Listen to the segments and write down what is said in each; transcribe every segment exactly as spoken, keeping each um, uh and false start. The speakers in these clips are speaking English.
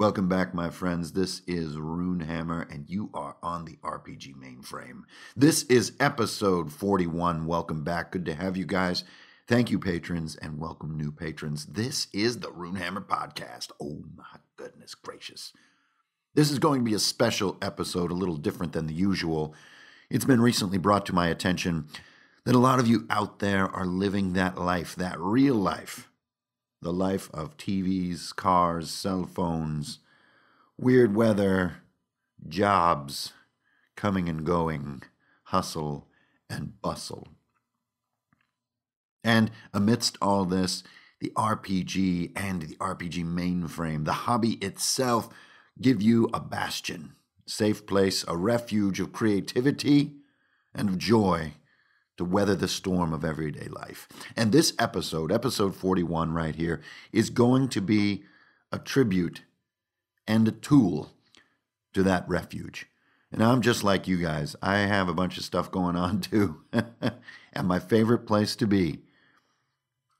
Welcome back, my friends. This is Runehammer, and you are on the R P G Mainframe. This is episode forty-one. Welcome back. Good to have you guys. Thank you, patrons, and welcome new patrons. This is the Runehammer podcast. Oh, my goodness gracious. This is going to be a special episode, a little different than the usual. It's been recently brought to my attention that a lot of you out there are living that life, that real life. The life of T Vs, cars, cell phones, weird weather, jobs, coming and going, hustle and bustle. And amidst all this, the R P G and the R P G mainframe, the hobby itself, give you a bastion, safe place, a refuge of creativity and of joy to weather the storm of everyday life. And this episode, episode forty-one right here, is going to be a tribute and a tool to that refuge. And I'm just like you guys. I have a bunch of stuff going on too. And my favorite place to be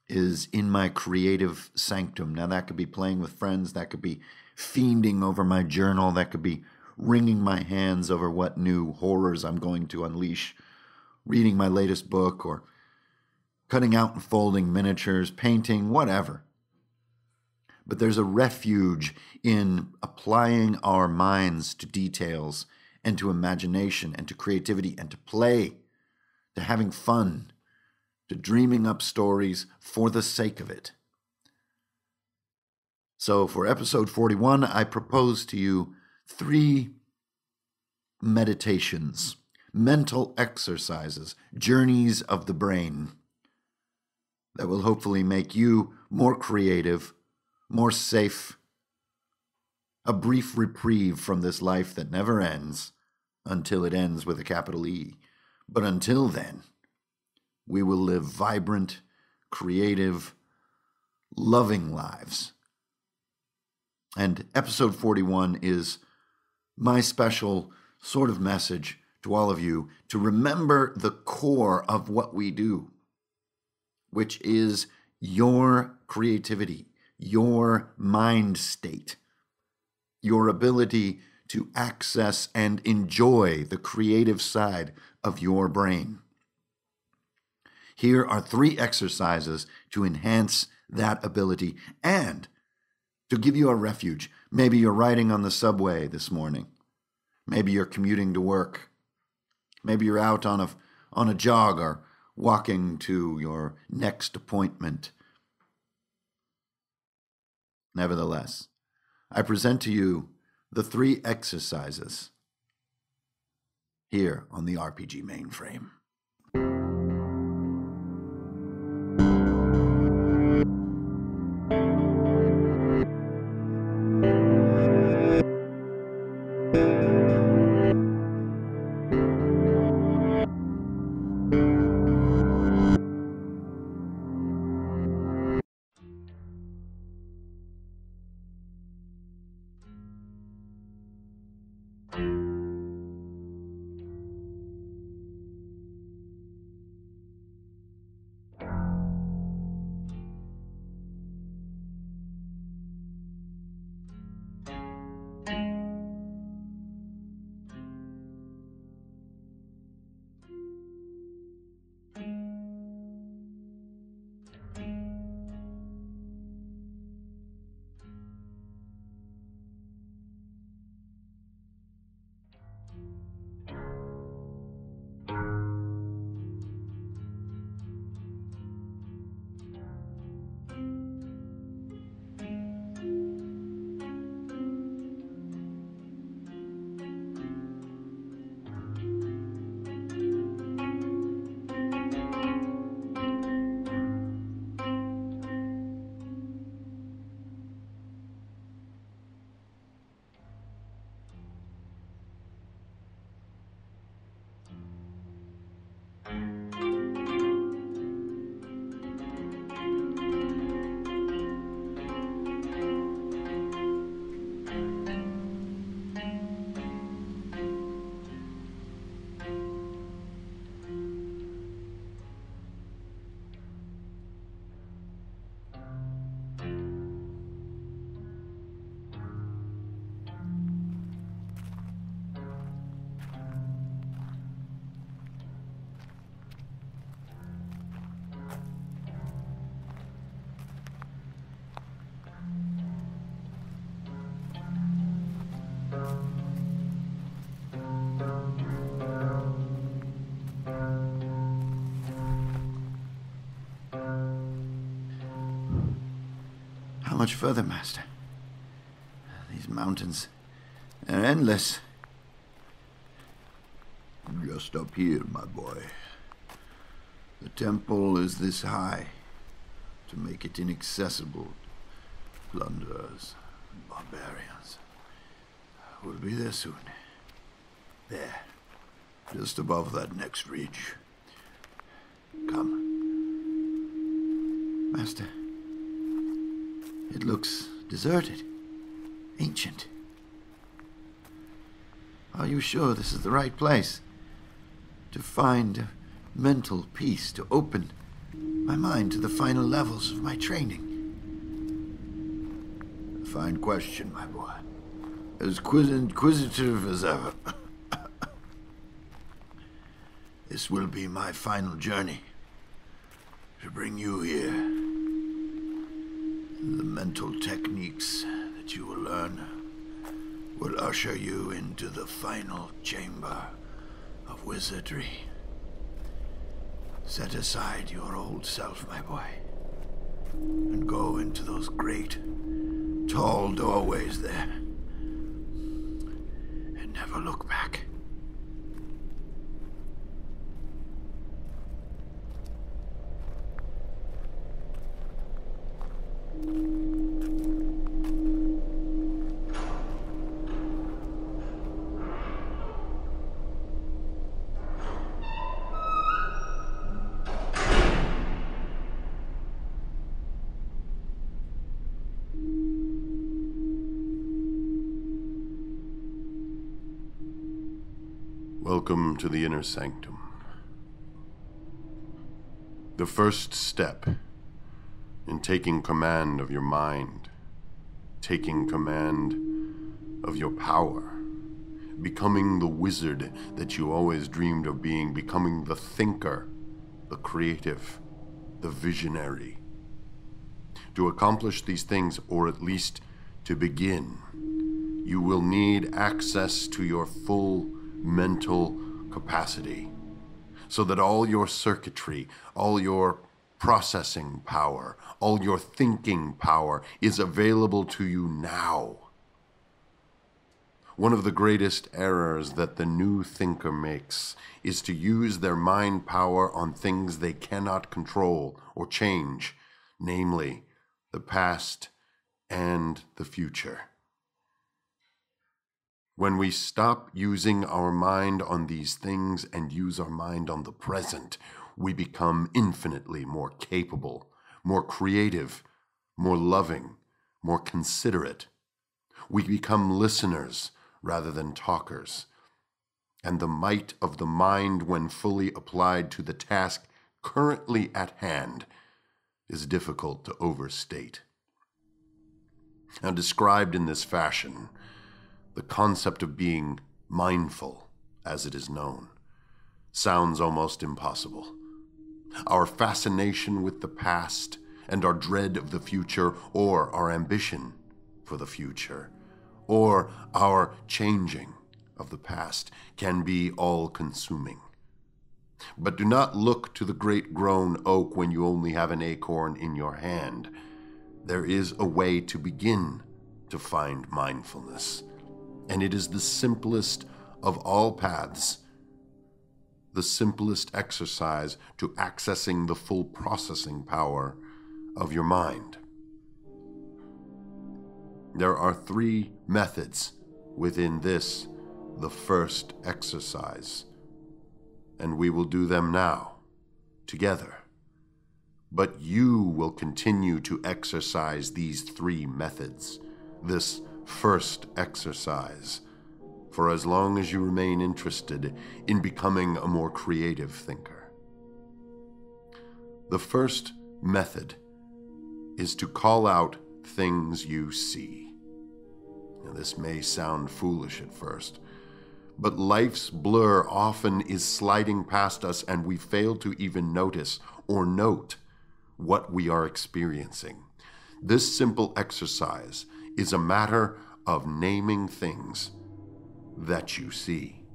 is in my creative sanctum. Now that could be playing with friends. That could be fiending over my journal. That could be wringing my hands over what new horrors I'm going to unleash, reading my latest book, or cutting out and folding miniatures, painting, whatever. But there's a refuge in applying our minds to details and to imagination and to creativity and to play, to having fun, to dreaming up stories for the sake of it. So for episode forty-one, I propose to you three meditations. Mental exercises, journeys of the brain that will hopefully make you more creative, more safe, a brief reprieve from this life that never ends until it ends with a capital E. But until then, we will live vibrant, creative, loving lives. And episode forty-one is my special sort of message to all of you, to remember the core of what we do, which is your creativity, your mind state, your ability to access and enjoy the creative side of your brain. Here are three exercises to enhance that ability and to give you a refuge. Maybe you're riding on the subway this morning. Maybe you're commuting to work. Maybe you're out on a, on a jog or walking to your next appointment. Nevertheless, I present to you the three exercises here on the R P G Mainframe. much further, Master. These mountains, they're endless. Just up here, my boy. The temple is this high. To make it inaccessible, plunderers and barbarians. We'll be there soon. There. Just above that next ridge. Come. Master. It looks deserted. Ancient. Are you sure this is the right place? To find mental peace, to open my mind to the final levels of my training? A fine question, my boy. As quiz inquisitive as ever. This will be my final journey. To bring you here. The mental techniques that you will learn will usher you into the final chamber of wizardry. Set aside your old self, my boy, and go into those great, tall doorways there, and never look back. Welcome to the Inner Sanctum. The first step in taking command of your mind, taking command of your power, becoming the wizard that you always dreamed of being, becoming the thinker, the creative, the visionary. To accomplish these things, or at least to begin, you will need access to your full mental capacity, so that all your circuitry, all your processing power, all your thinking power is available to you now. One of the greatest errors that the new thinker makes is to use their mind power on things they cannot control or change, namely the past and the future. When we stop using our mind on these things and use our mind on the present, we become infinitely more capable, more creative, more loving, more considerate. We become listeners rather than talkers. And the might of the mind, when fully applied to the task currently at hand, is difficult to overstate. Now, described in this fashion, the concept of being mindful, as it is known, sounds almost impossible. Our fascination with the past and our dread of the future, or our ambition for the future, or our changing of the past can be all-consuming. But do not look to the great grown oak when you only have an acorn in your hand. There is a way to begin to find mindfulness. And it is the simplest of all paths, the simplest exercise to accessing the full processing power of your mind. There are three methods within this, the first exercise, and we will do them now, together. But you will continue to exercise these three methods, this first exercise, for as long as you remain interested in becoming a more creative thinker. The first method is to call out things you see. Now, this may sound foolish at first, but life's blur often is sliding past us and we fail to even notice or note what we are experiencing. This simple exercise is a matter of naming things that you see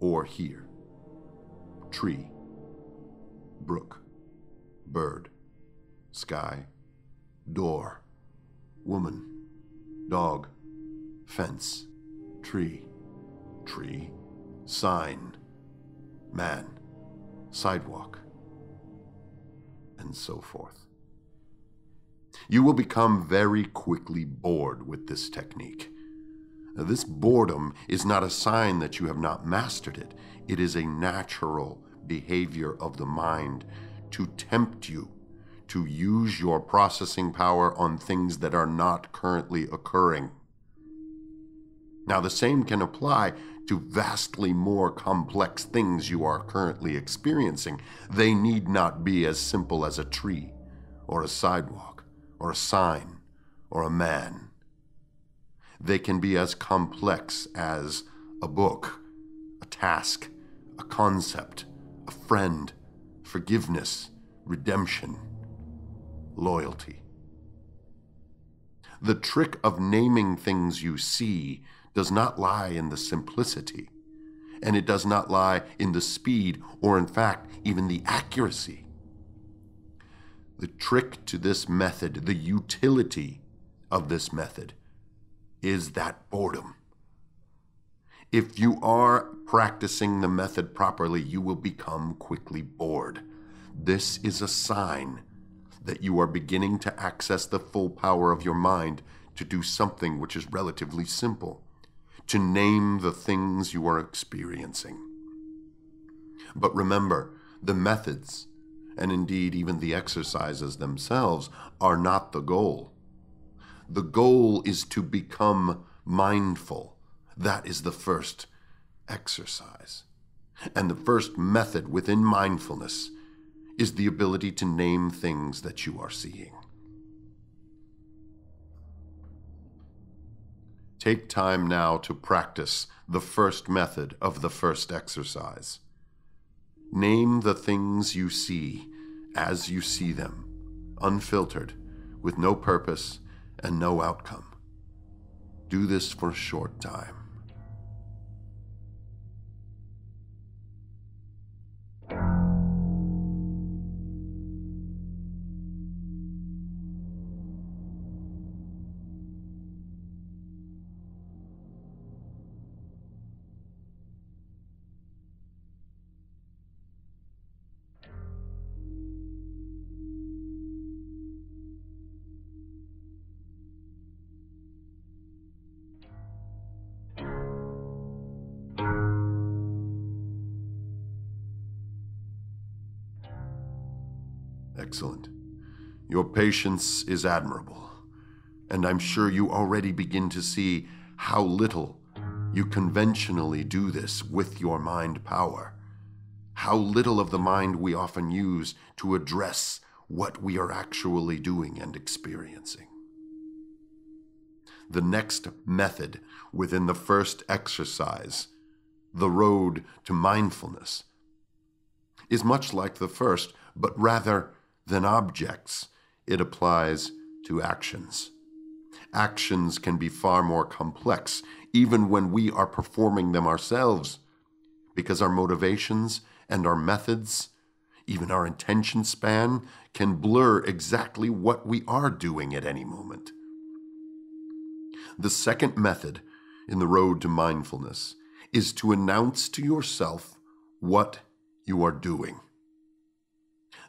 or hear. Tree, brook, bird, sky, door, woman, dog, fence, tree, tree, sign, man, sidewalk, and so forth. You will become very quickly bored with this technique. This boredom is not a sign that you have not mastered it. It is a natural behavior of the mind to tempt you to use your processing power on things that are not currently occurring. Now, the same can apply to vastly more complex things you are currently experiencing. They need not be as simple as a tree, or a sidewalk, or a sign, or a man. They can be as complex as a book, a task, a concept, a friend, forgiveness, redemption, loyalty. The trick of naming things you see does not lie in the simplicity, and it does not lie in the speed or, in fact, even the accuracy. The trick to this method, the utility of this method, is that boredom. If you are practicing the method properly, you will become quickly bored. This is a sign that you are beginning to access the full power of your mind to do something which is relatively simple, to name the things you are experiencing. But remember, the methods, and indeed even the exercises themselves, are not the goal. The goal is to become mindful. That is the first exercise. And the first method within mindfulness is the ability to name things that you are seeing. Take time now to practice the first method of the first exercise. Name the things you see as you see them, unfiltered, with no purpose and no outcome. Do this for a short time. Excellent. Your patience is admirable, and I'm sure you already begin to see how little you conventionally do this with your mind power, how little of the mind we often use to address what we are actually doing and experiencing. The next method within the first exercise, the road to mindfulness, is much like the first, but rather than objects, it applies to actions. Actions can be far more complex, even when we are performing them ourselves, because our motivations and our methods, even our attention span, can blur exactly what we are doing at any moment. The second method in the road to mindfulness is to announce to yourself what you are doing.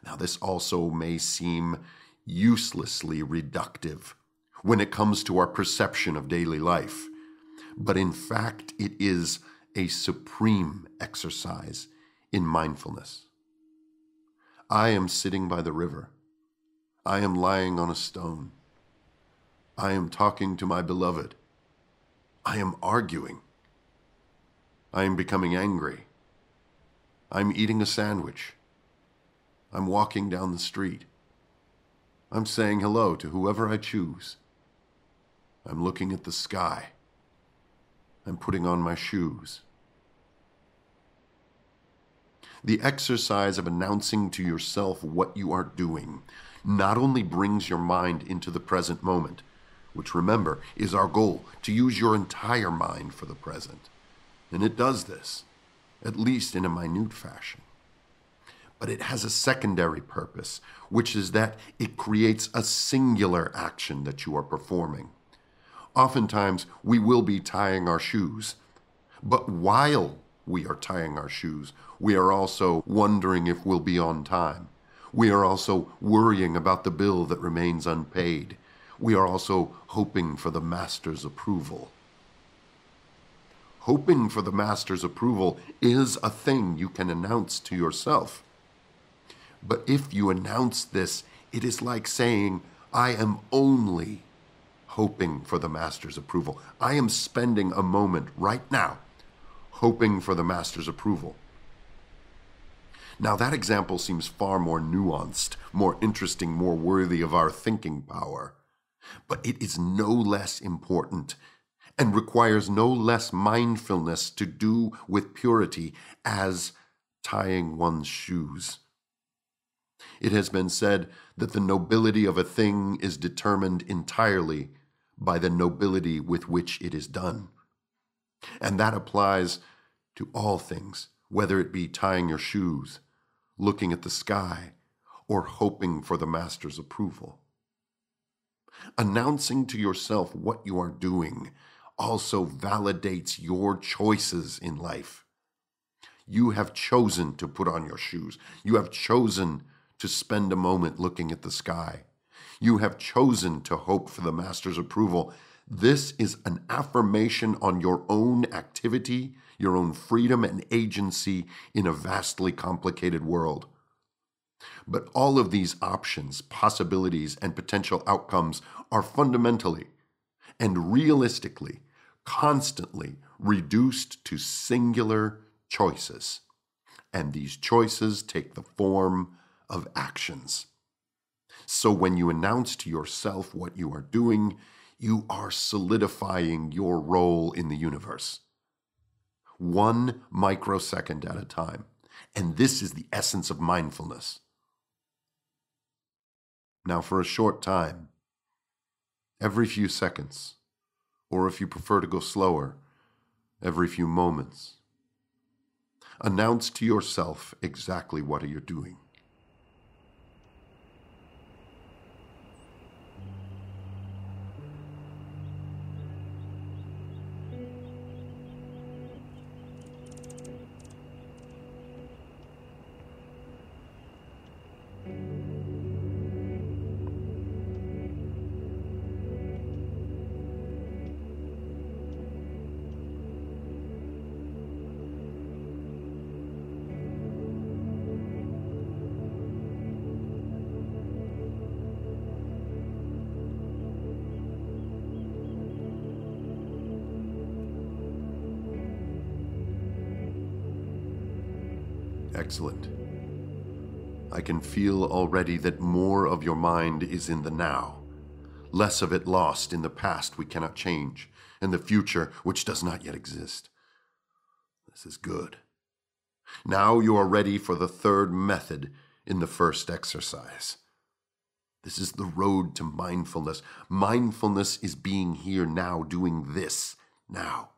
Now, this also may seem uselessly reductive when it comes to our perception of daily life, but in fact, it is a supreme exercise in mindfulness. I am sitting by the river. I am lying on a stone. I am talking to my beloved. I am arguing. I am becoming angry. I'm eating a sandwich. I'm walking down the street. I'm saying hello to whoever I choose. I'm looking at the sky. I'm putting on my shoes. The exercise of announcing to yourself what you are doing not only brings your mind into the present moment, which, remember, is our goal, to use your entire mind for the present. And it does this, at least in a minute fashion. but it has a secondary purpose, which is that it creates a singular action that you are performing. Oftentimes, we will be tying our shoes, but while we are tying our shoes, we are also wondering if we'll be on time. We are also worrying about the bill that remains unpaid. We are also hoping for the master's approval. Hoping for the master's approval is a thing you can announce to yourself. But if you announce this, it is like saying, I am only hoping for the master's approval. I am spending a moment right now hoping for the master's approval. Now, that example seems far more nuanced, more interesting, more worthy of our thinking power. But it is no less important and requires no less mindfulness to do with purity as tying one's shoes. It has been said that the nobility of a thing is determined entirely by the nobility with which it is done. And that applies to all things, whether it be tying your shoes, looking at the sky, or hoping for the master's approval. Announcing to yourself what you are doing also validates your choices in life. You have chosen to put on your shoes. You have chosen to spend a moment looking at the sky. You have chosen to hope for the master's approval. This is an affirmation on your own activity, your own freedom and agency in a vastly complicated world. But all of these options, possibilities, and potential outcomes are fundamentally and realistically, constantly reduced to singular choices. And these choices take the form of actions. So when you announce to yourself what you are doing, you are solidifying your role in the universe, one microsecond at a time. And this is the essence of mindfulness. Now, for a short time, every few seconds, or if you prefer to go slower, every few moments, announce to yourself exactly what you're doing. Excellent. I can feel already that more of your mind is in the now, less of it lost in the past we cannot change, and the future which does not yet exist. This is good. Now you are ready for the third method in the first exercise. This is the road to mindfulness. Mindfulness is being here now, doing this now.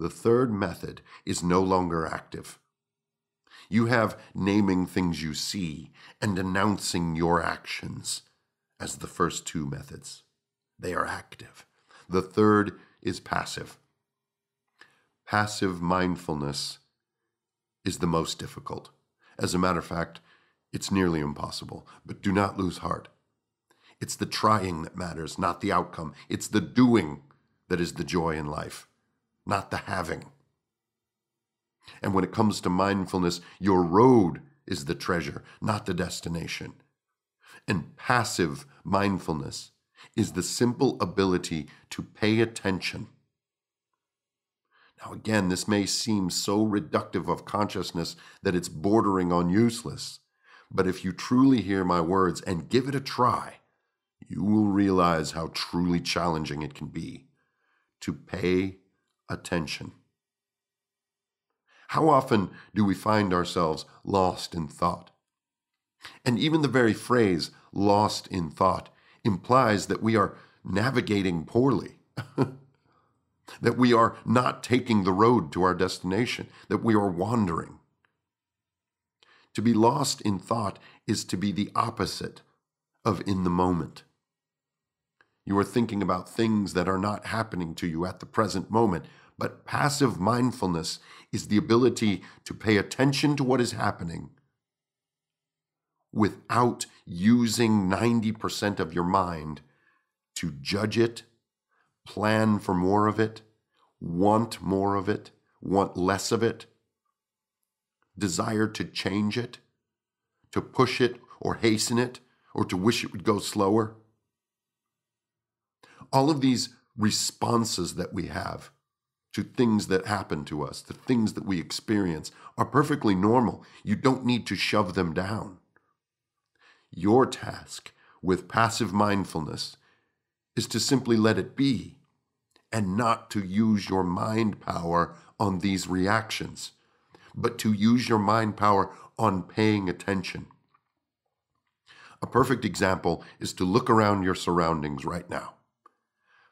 The third method is no longer active. You have naming things you see and announcing your actions as the first two methods. They are active. The third is passive. Passive mindfulness is the most difficult. As a matter of fact, it's nearly impossible, but do not lose heart. It's the trying that matters, not the outcome. It's the doing that is the joy in life, not the having. And when it comes to mindfulness, your road is the treasure, not the destination. And passive mindfulness is the simple ability to pay attention. Now again, this may seem so reductive of consciousness that it's bordering on useless, but if you truly hear my words and give it a try, you will realize how truly challenging it can be to pay attention. Attention. How often do we find ourselves lost in thought? And even the very phrase, lost in thought, implies that we are navigating poorly, that we are not taking the road to our destination, that we are wandering. To be lost in thought is to be the opposite of in the moment. You are thinking about things that are not happening to you at the present moment, but passive mindfulness is the ability to pay attention to what is happening without using ninety percent of your mind to judge it, plan for more of it, want more of it, want less of it, desire to change it, to push it or hasten it, or to wish it would go slower. All of these responses that we have to things that happen to us, to things that we experience, are perfectly normal. You don't need to shove them down. Your task with passive mindfulness is to simply let it be and not to use your mind power on these reactions, but to use your mind power on paying attention. A perfect example is to look around your surroundings right now.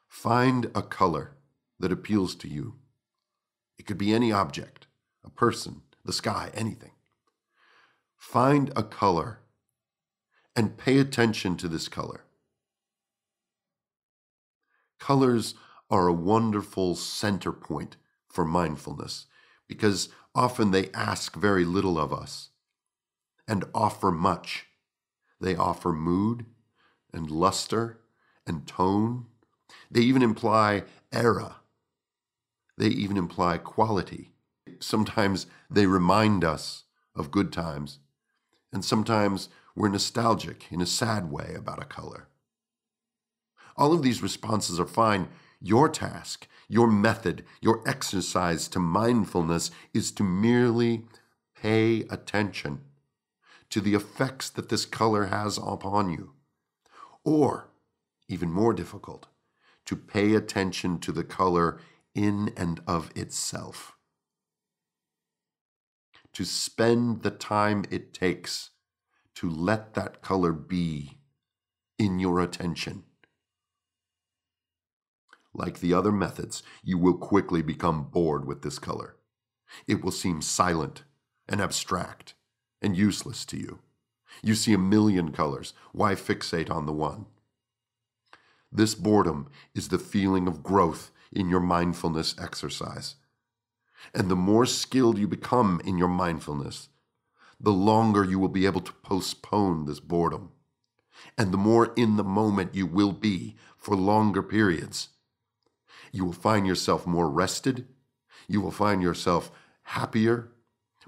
Find a color that appeals to you. It could be any object, a person, the sky, anything. Find a color and pay attention to this color. Colors are a wonderful center point for mindfulness because often they ask very little of us and offer much. They offer mood and luster and tone. They even imply era. They even imply quality. Sometimes they remind us of good times, and sometimes we're nostalgic in a sad way about a color. All of these responses are fine. Your task, your method, your exercise to mindfulness is to merely pay attention to the effects that this color has upon you, or, even more difficult, to pay attention to the color in and of itself. To spend the time it takes to let that color be in your attention. Like the other methods, you will quickly become bored with this color. It will seem silent and abstract and useless to you. You see a million colors. Why fixate on the one? This boredom is the feeling of growth in your mindfulness exercise. And the more skilled you become in your mindfulness, the longer you will be able to postpone this boredom. And the more in the moment you will be for longer periods. You will find yourself more rested. You will find yourself happier,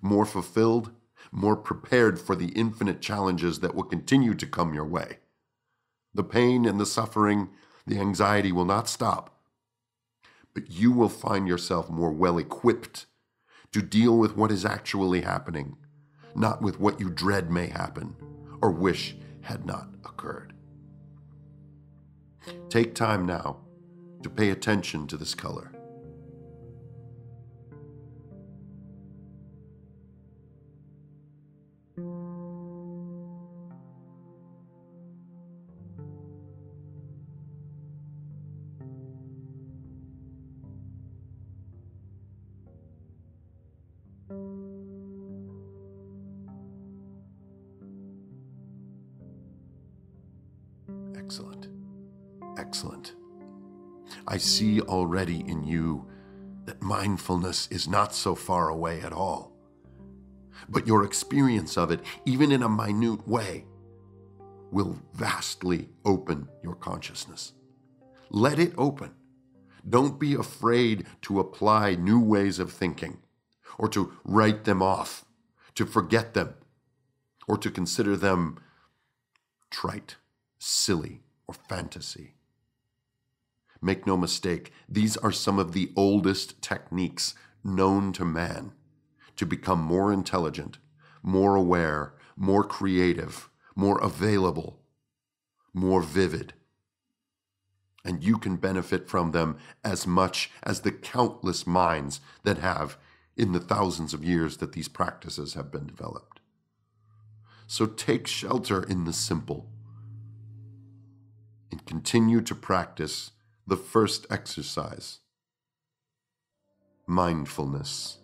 more fulfilled, more prepared for the infinite challenges that will continue to come your way. The pain and the suffering, the anxiety will not stop. But you will find yourself more well-equipped to deal with what is actually happening, not with what you dread may happen or wish had not occurred. Take time now to pay attention to this color. Excellent. Excellent. I see already in you that mindfulness is not so far away at all. But your experience of it, even in a minute way, will vastly open your consciousness. Let it open. Don't be afraid to apply new ways of thinking, or to write them off, to forget them, or to consider them trite, silly, or fantasy. Make no mistake, these are some of the oldest techniques known to man to become more intelligent, more aware, more creative, more available, more vivid. And you can benefit from them as much as the countless minds that have in the thousands of years that these practices have been developed. So take shelter in the simple and continue to practice the first exercise, mindfulness.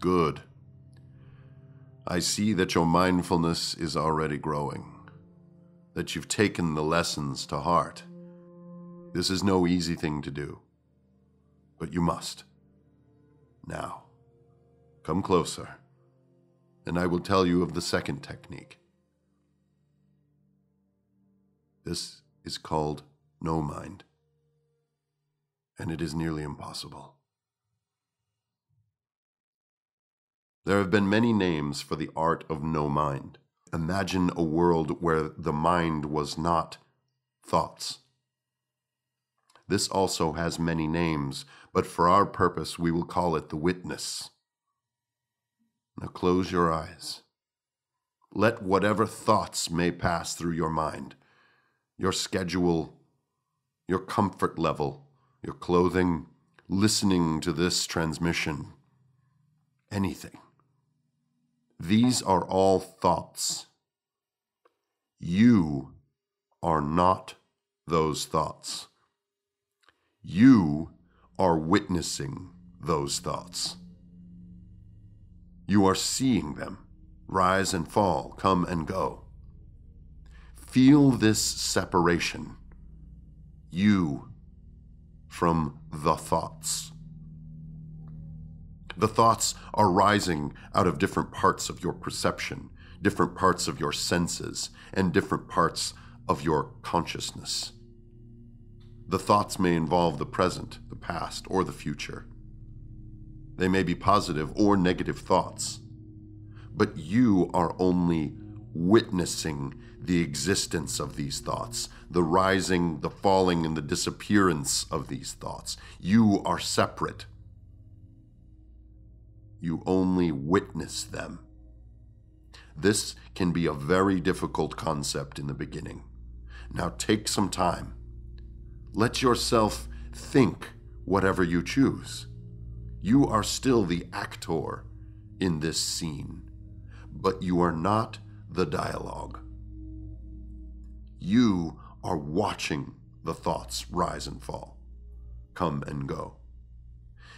Good. I see that your mindfulness is already growing, that you've taken the lessons to heart. This is no easy thing to do, but you must. Now, come closer, and I will tell you of the second technique. This is called no mind, and it is nearly impossible. There have been many names for the art of no mind. Imagine a world where the mind was not thoughts. This also has many names, but for our purpose we will call it the witness. Now close your eyes. Let whatever thoughts may pass through your mind, your schedule, your comfort level, your clothing, listening to this transmission, anything. These are all thoughts. You are not those thoughts. You are witnessing those thoughts. You are seeing them rise and fall, come and go. Feel this separation, you from the thoughts. The thoughts are rising out of different parts of your perception, different parts of your senses, and different parts of your consciousness. The thoughts may involve the present, the past, or the future. They may be positive or negative thoughts, but you are only witnessing the existence of these thoughts, the rising, the falling, and the disappearance of these thoughts. You are separate. You only witness them. This can be a very difficult concept in the beginning. Now take some time. Let yourself think whatever you choose. You are still the actor in this scene, but you are not the dialogue. You are watching the thoughts rise and fall, come and go.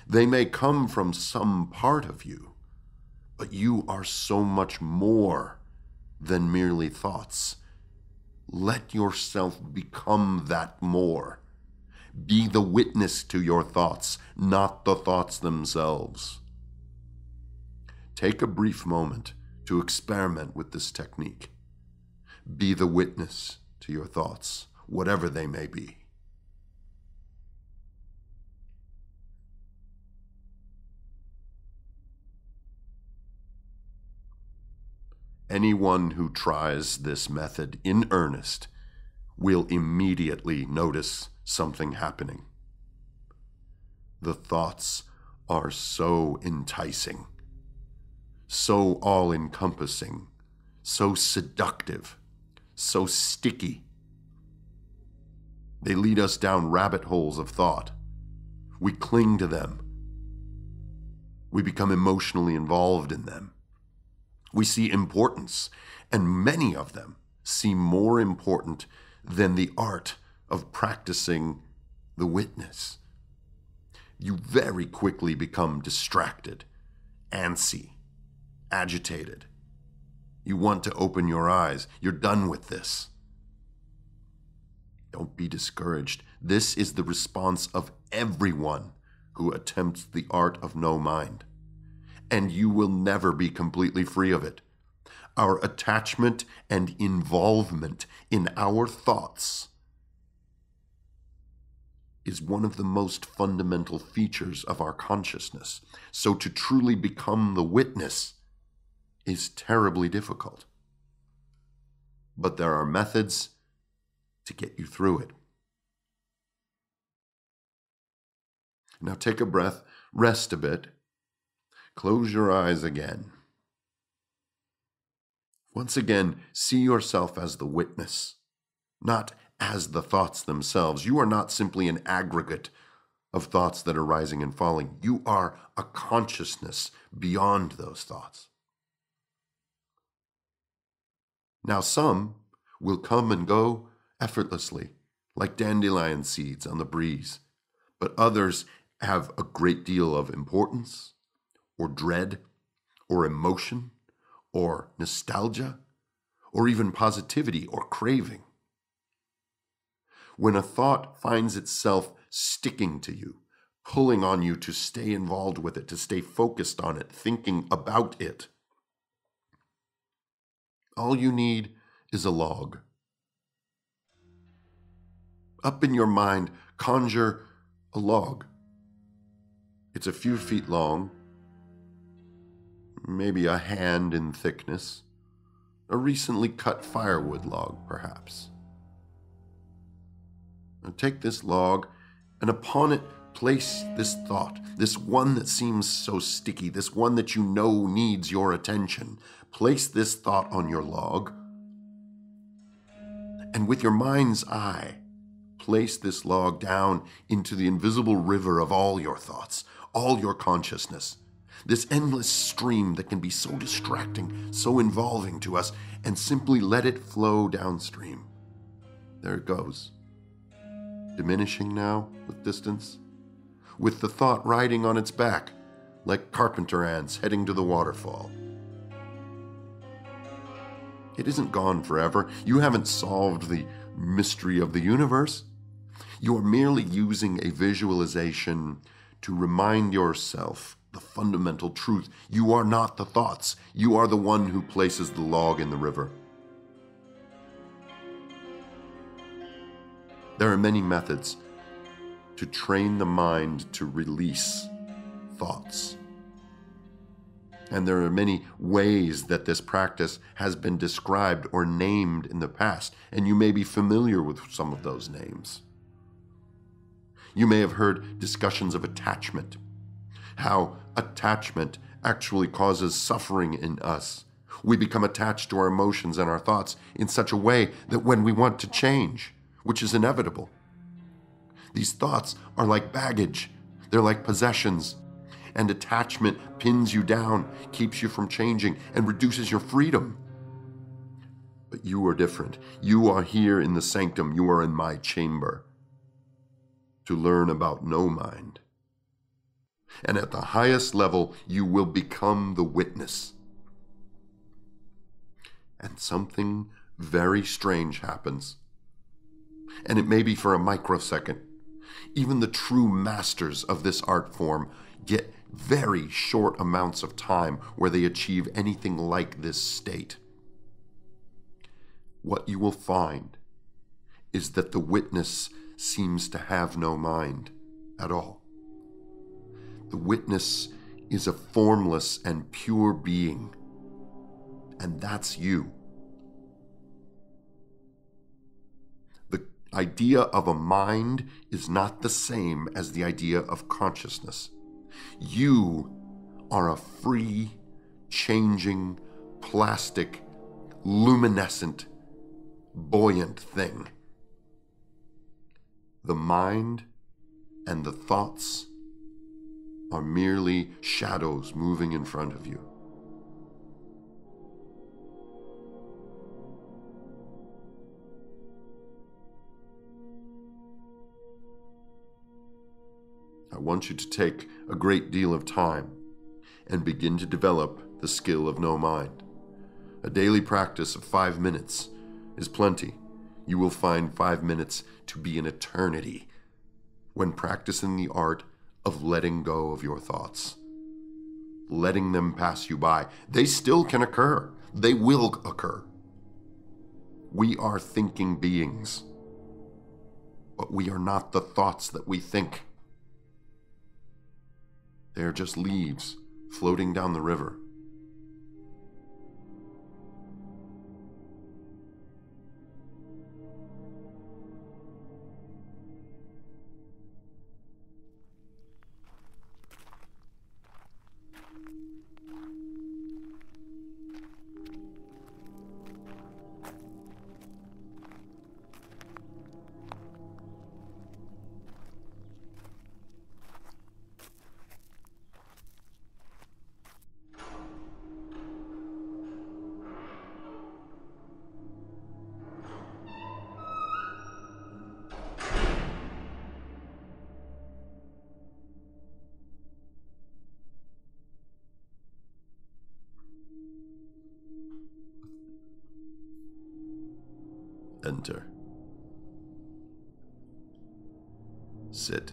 They may come from some part of you, but you are so much more than merely thoughts. Let yourself become that more. Be the witness to your thoughts, not the thoughts themselves. Take a brief moment to experiment with this technique. Be the witness to your thoughts, whatever they may be. Anyone who tries this method in earnest will immediately notice something happening. The thoughts are so enticing, so all-encompassing, so seductive, so sticky. They lead us down rabbit holes of thought. We cling to them. We become emotionally involved in them. We see importance, and many of them seem more important than the art of practicing the witness. You very quickly become distracted, antsy, agitated. You want to open your eyes. You're done with this. Don't be discouraged. This is the response of everyone who attempts the art of no mind. And you will never be completely free of it. Our attachment and involvement in our thoughts is one of the most fundamental features of our consciousness. So to truly become the witness is terribly difficult. But there are methods to get you through it. Now take a breath, rest a bit, close your eyes again. Once again, see yourself as the witness, not as the thoughts themselves. You are not simply an aggregate of thoughts that are rising and falling. You are a consciousness beyond those thoughts. Now some will come and go effortlessly, like dandelion seeds on the breeze, but others have a great deal of importance or dread or emotion, or nostalgia, or even positivity or craving. When a thought finds itself sticking to you, pulling on you to stay involved with it, to stay focused on it, thinking about it, all you need is a log. Up in your mind, conjure a log. It's a few feet long, maybe a hand in thickness, a recently cut firewood log, perhaps. Now take this log, and upon it, place this thought, this one that seems so sticky, this one that you know needs your attention. Place this thought on your log, and with your mind's eye, place this log down into the invisible river of all your thoughts, all your consciousness, this endless stream that can be so distracting, so involving to us, and simply let it flow downstream. There it goes, diminishing now with distance, with the thought riding on its back, like carpenter ants heading to the waterfall. It isn't gone forever. You haven't solved the mystery of the universe. You are merely using a visualization to remind yourself the fundamental truth. You are not the thoughts. You are the one who places the log in the river. There are many methods to train the mind to release thoughts. And there are many ways that this practice has been described or named in the past, and you may be familiar with some of those names. You may have heard discussions of attachment, how attachment actually causes suffering in us. We become attached to our emotions and our thoughts in such a way that when we want to change, which is inevitable, these thoughts are like baggage. They're like possessions. And attachment pins you down, keeps you from changing, and reduces your freedom. But you are different. You are here in the sanctum. You are in my chamber to learn about no mind. And at the highest level, you will become the witness. And something very strange happens. And it may be for a microsecond. Even the true masters of this art form get very short amounts of time where they achieve anything like this state. What you will find is that the witness seems to have no mind at all. The witness is a formless and pure being, and that's you. The idea of a mind is not the same as the idea of consciousness. You are a free, changing, plastic, luminescent, buoyant thing. The mind and the thoughts are merely shadows moving in front of you. I want you to take a great deal of time and begin to develop the skill of no mind. A daily practice of five minutes is plenty. You will find five minutes to be an eternity when practicing the art of letting go of your thoughts, letting them pass you by. They still can occur. They will occur. We are thinking beings, but we are not the thoughts that we think. They are just leaves floating down the river. enter. Sit.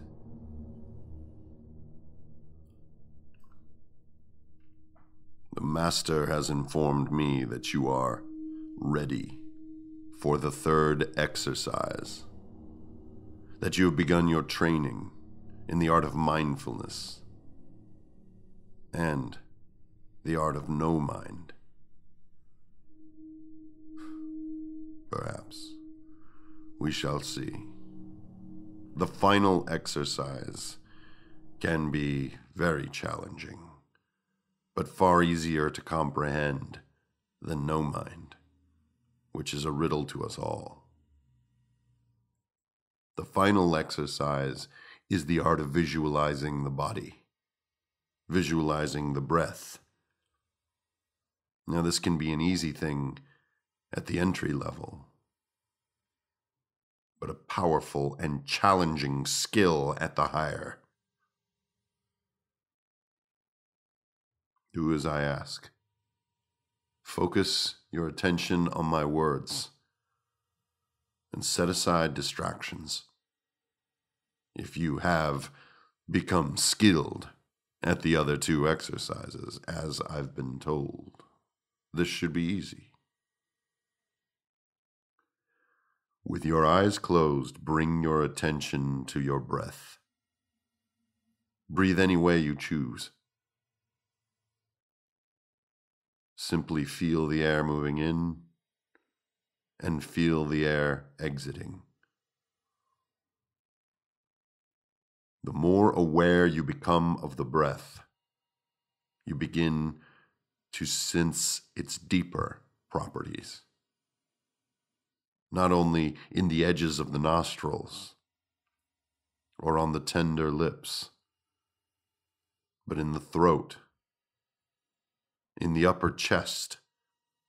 The master has informed me that you are ready for the third exercise, that you have begun your training in the art of mindfulness and the art of no mind. Perhaps. We shall see. The final exercise can be very challenging, but far easier to comprehend than no mind, which is a riddle to us all. The final exercise is the art of visualizing the body, visualizing the breath. Now, this can be an easy thing at the entry level, but a powerful and challenging skill at the higher. Do as I ask. Focus your attention on my words and set aside distractions. If you have become skilled at the other two exercises, as I've been told, this should be easy. With your eyes closed, bring your attention to your breath. Breathe any way you choose. Simply feel the air moving in and feel the air exiting. The more aware you become of the breath, you begin to sense its deeper properties. Not only in the edges of the nostrils or on the tender lips, but in the throat, in the upper chest,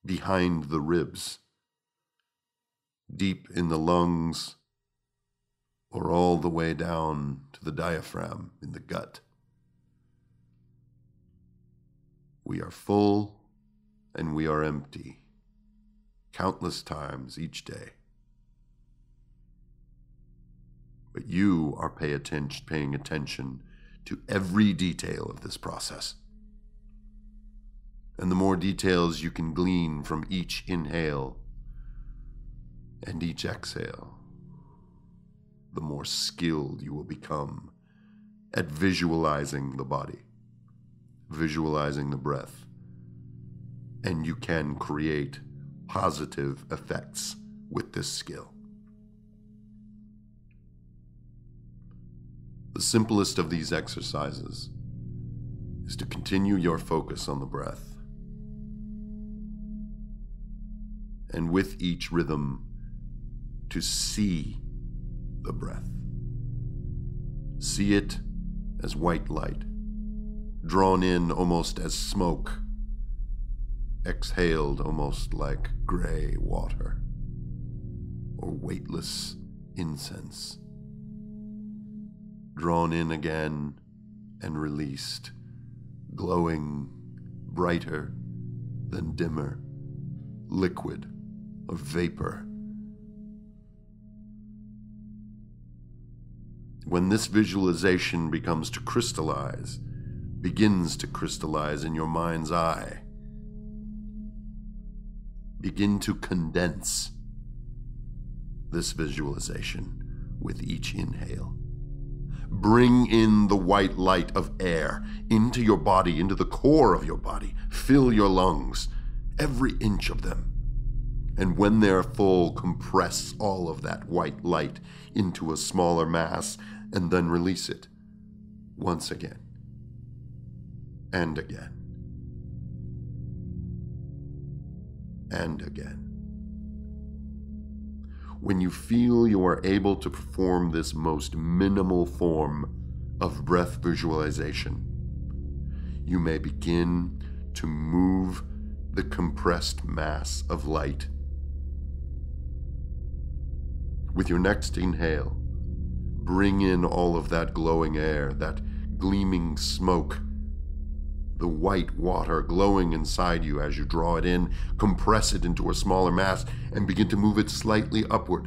behind the ribs, deep in the lungs, or all the way down to the diaphragm in the gut. We are full and we are empty, countless times each day. But you are pay attention, paying attention to every detail of this process. And the more details you can glean from each inhale and each exhale, the more skilled you will become at visualizing the body, visualizing the breath, and you can create positive effects with this skill. The simplest of these exercises is to continue your focus on the breath. And with each rhythm, to see the breath. See it as white light, drawn in almost as smoke, exhaled almost like gray water or weightless incense, drawn in again and released, glowing brighter than dimmer, liquid or vapor. When this visualization becomes to crystallize, begins to crystallize in your mind's eye, begin to condense this visualization with each inhale. Bring in the white light of air into your body, into the core of your body. Fill your lungs, every inch of them. And when they're full, compress all of that white light into a smaller mass and then release it once again and again. And again. When you feel you are able to perform this most minimal form of breath visualization, you may begin to move the compressed mass of light. With your next inhale, bring in all of that glowing air, that gleaming smoke, the white water glowing inside you as you draw it in, compress it into a smaller mass, and begin to move it slightly upward,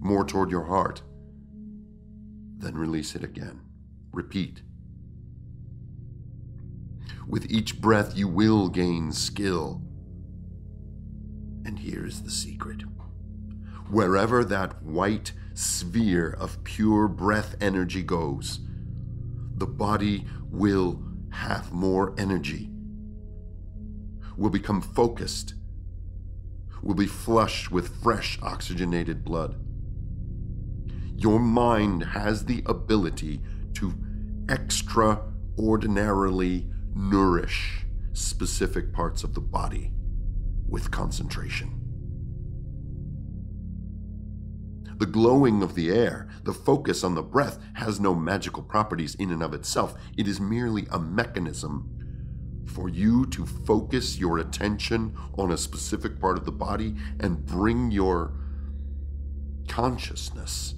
more toward your heart. Then release it again. Repeat. With each breath, you will gain skill. And here is the secret. Wherever that white sphere of pure breath energy goes, the body will have more energy, will become focused, will be flush with fresh oxygenated blood. Your mind has the ability to extraordinarily nourish specific parts of the body with concentration. The glowing of the air, the focus on the breath, has no magical properties in and of itself. It is merely a mechanism for you to focus your attention on a specific part of the body and bring your consciousness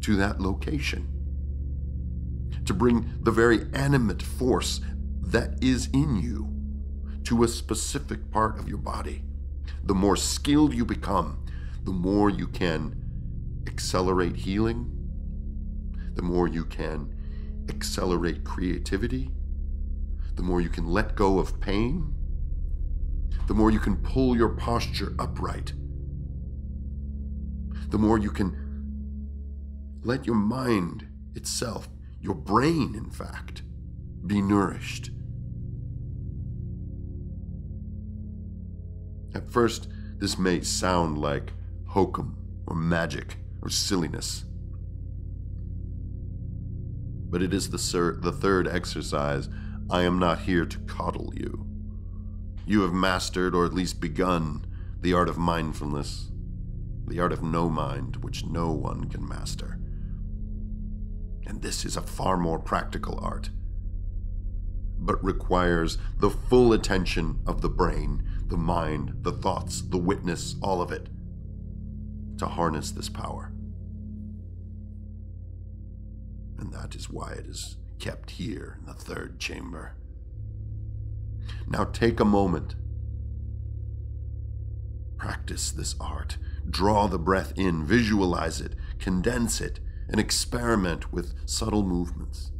to that location, to bring the very animate force that is in you to a specific part of your body. The more skilled you become, the more you can accelerate healing, the more you can accelerate creativity, the more you can let go of pain, the more you can pull your posture upright, the more you can let your mind itself, your brain in fact, be nourished. At first, this may sound like hokum or magic or silliness. But it is the, sir, the third exercise. I am not here to coddle you. You have mastered, or at least begun, the art of mindfulness, the art of no mind, which no one can master. And this is a far more practical art, but requires the full attention of the brain, the mind, the thoughts, the witness, all of it, to harness this power. And that is why it is kept here in the third chamber. Now take a moment. Practice this art. Draw the breath in, visualize it, condense it, and experiment with subtle movements.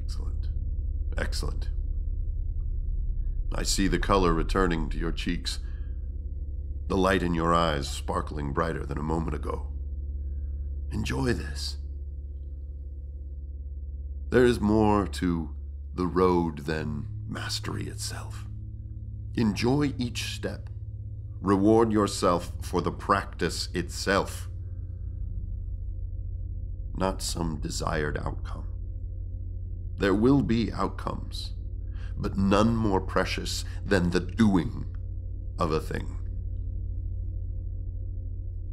Excellent. Excellent. I see the color returning to your cheeks, the light in your eyes sparkling brighter than a moment ago. Enjoy this. There is more to the road than mastery itself. Enjoy each step. Reward yourself for the practice itself, not some desired outcome. There will be outcomes, but none more precious than the doing of a thing.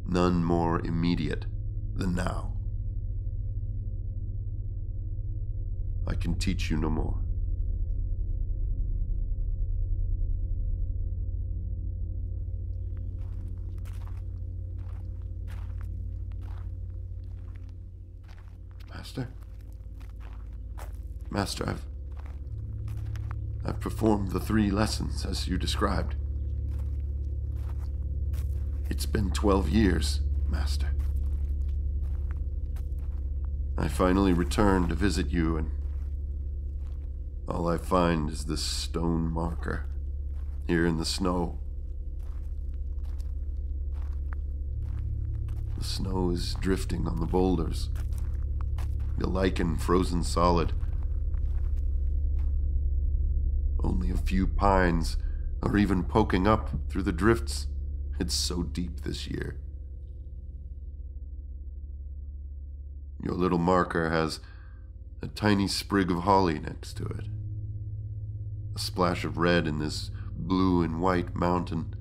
None more immediate than now. I can teach you no more. Master? Master, I've, I've performed the three lessons as you described. It's been twelve years, Master. I finally return to visit you, and all I find is this stone marker here in the snow. The snow is drifting on the boulders, the lichen frozen solid. Only a few pines are even poking up through the drifts. It's so deep this year. Your little marker has a tiny sprig of holly next to it, a splash of red in this blue and white mountain,